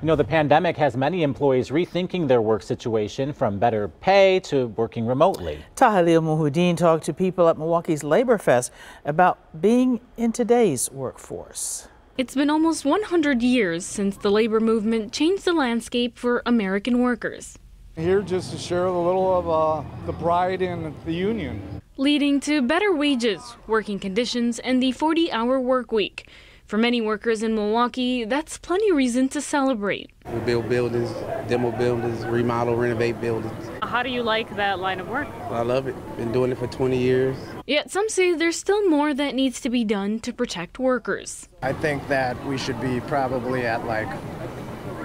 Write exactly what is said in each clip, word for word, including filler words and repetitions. You know, the pandemic has many employees rethinking their work situation, from better pay to working remotely. Tahleel Mohieldin talked to people at Milwaukee's Labor Fest about being in today's workforce. It's been almost one hundred years since the labor movement changed the landscape for American workers. Here just to share a little of uh, the pride in the union. Leading to better wages, working conditions, and the forty hour work week. For many workers in Milwaukee, that's plenty reason to celebrate. We build buildings, demo buildings, remodel, renovate buildings. How do you like that line of work? I love it. Been doing it for twenty years. Yet some say there's still more that needs to be done to protect workers. I think that we should be probably at like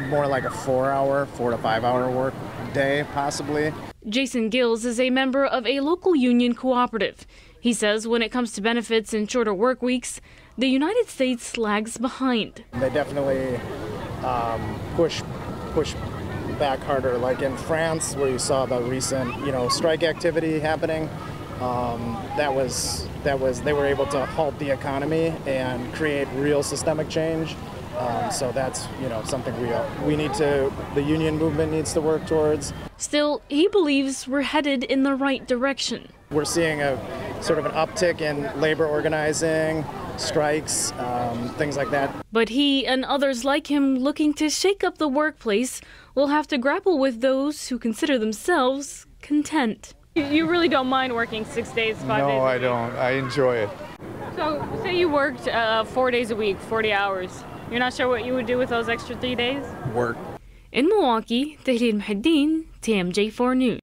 more like a four-hour, four to five-hour work day, possibly. Jason Gills is a member of a local union cooperative. He says when it comes to benefits and shorter work weeks, the United States lags behind. They definitely um, push push back harder, like in France, where you saw the recent, you know, strike activity happening. Um, that was that was they were able to halt the economy and create real systemic change. Um, so that's, you know, something we we need to the union movement needs to work towards. Still, he believes we're headed in the right direction. We're seeing a sort of an uptick in labor organizing, strikes, um, things like that. But he and others like him looking to shake up the workplace will have to grapple with those who consider themselves content. You really don't mind working six days, five no, days? No, I don't. I enjoy it. So say you worked uh, four days a week, forty hours. You're not sure what you would do with those extra three days? Work. In Milwaukee, Tahleel Mohieldin, T M J four News.